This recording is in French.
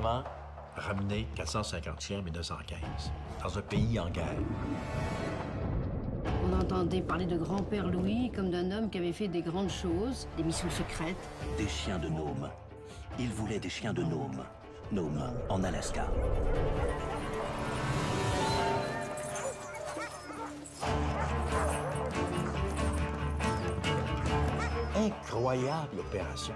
roman ramené 450e et 215, dans un pays en guerre. On entendait parler de grand-père Louis comme d'un homme qui avait fait des grandes choses, des missions secrètes. Des chiens de Nome. Il voulait des chiens de Nome. Nome, en Alaska. Incroyable opération.